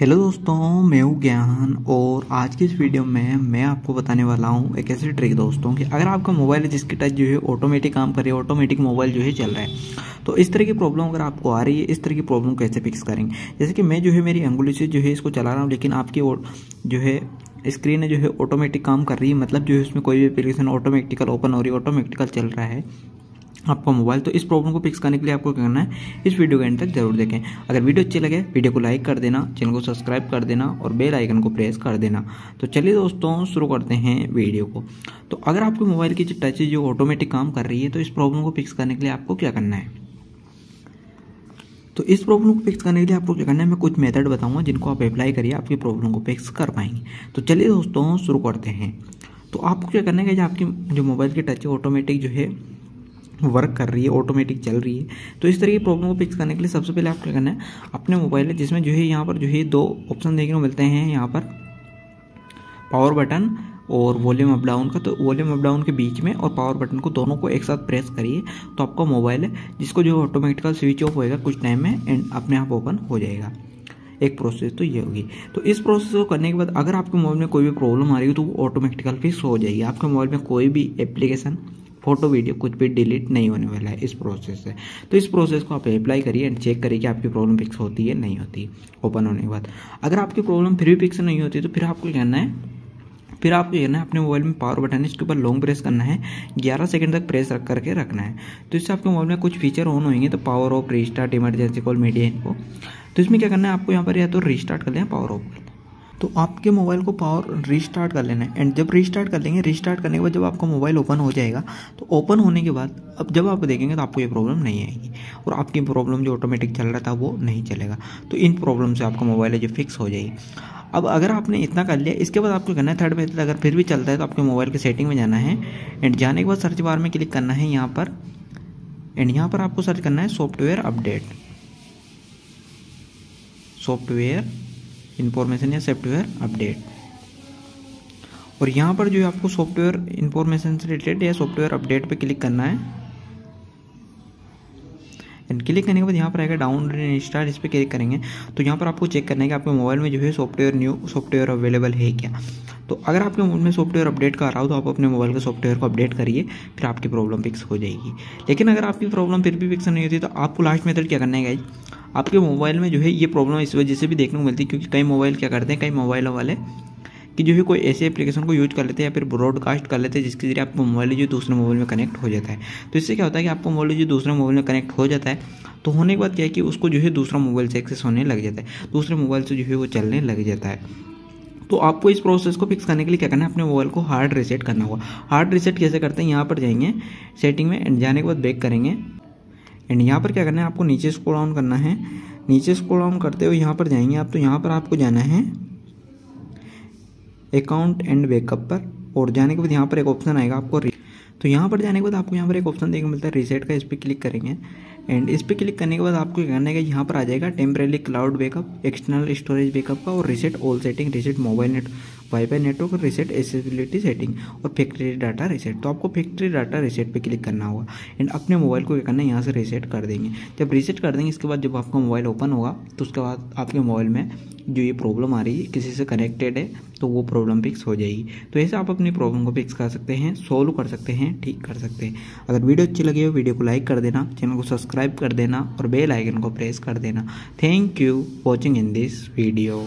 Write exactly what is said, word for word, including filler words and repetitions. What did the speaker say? Hello दोस्तों, मैं हूँ ज्ञान और आज की इस वीडियो में मैं आपको बताने वाला हूँ एक ऐसी ट्रिक दोस्तों कि अगर आपका मोबाइल जिसकी टच जो है ऑटोमेटिक काम करे, ऑटोमेटिक मोबाइल जो है चल रहा है, तो इस तरह की प्रॉब्लम अगर आपको आ रही है, इस तरह की प्रॉब्लम कैसे फिक्स करेंगे। जैसे कि मैं जो है मेरी अंगुली से जो है इसको चला रहा हूँ, लेकिन आपकी जो है स्क्रीन जो है ऑटोमेटिक काम कर रही है, मतलब जो है उसमें कोई भी एप्लीकेशन ऑटोमेटिकल ओपन हो रही है, ऑटोमेटिकल चल रहा है आपका मोबाइल। तो इस प्रॉब्लम को फिक्स करने के लिए आपको क्या करना है, इस वीडियो के एंड तक जरूर देखें। अगर वीडियो अच्छी लगे वीडियो को लाइक कर देना, चैनल को सब्सक्राइब कर देना और बेल आइकन को प्रेस कर देना। तो चलिए दोस्तों शुरू करते हैं वीडियो को। तो अगर आपके मोबाइल की जो टच है जो ऑटोमेटिक काम कर रही है, तो इस प्रॉब्लम को फिक्स करने के लिए आपको क्या करना है, तो इस प्रॉब्लम को फिक्स करने के लिए आपको क्या करना है, मैं कुछ मेथड बताऊंगा जिनको आप अप्लाई करिए, आपकी प्रॉब्लम को फिक्स कर पाएंगे। तो चलिए दोस्तों शुरू करते हैं। तो आपको क्या करना है कि आपकी जो मोबाइल की टच है ऑटोमेटिक जो है वर्क कर रही है, ऑटोमेटिक चल रही है, तो इस तरह की प्रॉब्लम को फिक्स करने के लिए सबसे पहले आपको क्या करना है, अपने मोबाइल है जिसमें जो है यहाँ पर जो है दो ऑप्शन देखने को मिलते हैं, यहाँ पर पावर बटन और वॉल्यूम अप डाउन का। तो वॉल्यूम अप डाउन के बीच में और पावर बटन को दोनों को एक साथ प्रेस करिए, तो आपका मोबाइल है जिसको जो ऑटोमेटिकल स्विच ऑफ होएगा कुछ टाइम में एंड अपने आप ओपन हो जाएगा। एक प्रोसेस तो ये होगी। तो इस प्रोसेस को करने के बाद अगर आपके मोबाइल में कोई भी प्रॉब्लम आ रही हो तो वो ऑटोमेटिकल फिक्स हो जाएगी। आपके मोबाइल में कोई भी एप्लीकेशन, फोटो, वीडियो कुछ भी डिलीट नहीं होने वाला है इस प्रोसेस से। तो इस प्रोसेस को आप अप्लाई करिए एंड चेक करिए कि आपकी प्रॉब्लम फिक्स होती है नहीं होती ओपन होने के बाद। अगर आपकी प्रॉब्लम फिर भी फिक्स नहीं होती तो फिर आपको कहना है, फिर आपको कहना है अपने मोबाइल में पावर बटन है इसके ऊपर लॉन्ग प्रेस करना है, ग्यारह सेकंड तक प्रेस रख करके रखना है। तो इससे आपके मोबाइल में कुछ फीचर ऑन होंगे, तो power off, restart, emergency call, media इनको। तो इसमें क्या करना है आपको, यहाँ पर या तो रिस्टार्ट कर लें, पावर ऑफ कर लें। तो आपके मोबाइल को पावर रीस्टार्ट कर लेना है एंड जब रीस्टार्ट कर लेंगे, रीस्टार्ट करने के बाद जब आपका मोबाइल ओपन हो जाएगा, तो ओपन होने के बाद अब जब आप देखेंगे तो आपको ये प्रॉब्लम नहीं आएगी और आपकी प्रॉब्लम जो ऑटोमेटिक चल रहा था वो नहीं चलेगा। तो इन प्रॉब्लम से आपका मोबाइल है जो फिक्स हो जाएगी। अब अगर आपने इतना कर लिया, इसके बाद आपको करना है थर्ड मेथड, अगर फिर भी चलता है तो आपके मोबाइल के सेटिंग में जाना है एंड जाने के बाद सर्च बार में क्लिक करना है यहाँ पर एंड यहाँ पर आपको सर्च करना है सॉफ्टवेयर अपडेट, सॉफ्टवेयर इन्फॉर्मेशन या सॉफ्टवेयर अपडेट। और यहाँ पर जो है आपको सॉफ्टवेयर इन्फॉर्मेशन से रिलेटेड या सॉफ्टवेयर अपडेट पे क्लिक करना है एंड क्लिक करने के बाद यहाँ पर आएगा डाउनलोड एंड इंस्टॉल, इस पर क्लिक करेंगे। तो यहाँ पर आपको चेक करना है कि आपके मोबाइल में जो है सॉफ्टवेयर न्यू सॉफ्टवेयर अवेलेबल है क्या। तो अगर आपके मोबाइल में सॉफ्टवेयर अपडेट का आ रहा हो तो आप अपने मोबाइल के सॉफ्टवेयर को अपडेट करिए, फिर आपकी प्रॉब्लम फिक्स हो जाएगी। लेकिन अगर आपकी प्रॉब्लम फिर भी फिक्स नहीं होती तो आपको लास्ट मेथड क्या करना है गाइस, आपके मोबाइल में जो है ये प्रॉब्लम इस वजह से भी देखने को मिलती है क्योंकि कई मोबाइल क्या करते हैं, कई मोबाइल वाले कि जो है कोई ऐसे एप्लीकेशन को यूज कर लेते हैं या फिर ब्रॉडकास्ट कर लेते हैं जिसके जरिए आपका मोबाइल जो दूसरे मोबाइल में कनेक्ट हो जाता है। तो इससे क्या होता है कि आपका मोबाइल जो दूसरे मोबाइल में कनेक्ट हो जाता है, तो होने के बाद क्या है कि उसको जो है दूसरा मोबाइल से एक्सेस होने लग जाता है, दूसरे मोबाइल से जो है वो चलने लग जाता है। तो आपको इस प्रोसेस को फिक्स करने के लिए क्या करना है, अपने मोबाइल को हार्ड रीसेट करना होगा। हार्ड रीसेट कैसे करते हैं, यहाँ पर जाएंगे सेटिंग में एंड जाने के बाद बैक करेंगे एंड यहाँ पर क्या करना है आपको नीचे स्क्रॉल डाउन करना है। नीचे स्क्रॉल डाउन करते हुए यहाँ पर जाएंगे आप, तो यहाँ पर आपको जाना है अकाउंट एंड बैकअप पर और जाने के बाद यहाँ पर एक ऑप्शन आएगा आपको, तो यहाँ पर जाने के बाद आपको यहाँ पर एक ऑप्शन देखने को मिलता है रीसेट का, इस पर क्लिक करेंगे एंड इस पर क्लिक करने के बाद आपको क्या करना है कि यहाँ पर आ जाएगा temporary cloud backup, external storage backup का और reset all setting, reset mobile net WiFi network और रीसेट एसेसिबिलिटी सेटिंग और फैक्ट्री डाटा रीसेट। तो आपको फैक्ट्री डाटा रीसेट पे क्लिक करना होगा एंड अपने मोबाइल को क्या करना है, यहाँ से रीसेट कर देंगे। जब रीसेट कर देंगे इसके बाद जब आपका मोबाइल ओपन होगा तो उसके बाद आपके मोबाइल में जो ये प्रॉब्लम आ रही है किसी से कनेक्टेड है तो वो प्रॉब्लम फिक्स हो जाएगी। तो ऐसे आप अपनी प्रॉब्लम को फिक्स कर सकते हैं, सोल्व कर सकते हैं, ठीक कर सकते हैं। अगर वीडियो अच्छी लगी हो वीडियो को लाइक कर देना, चैनल को सब्सक्राइब कर देना और बेल आइकन को प्रेस कर देना। Thank you watching in this video.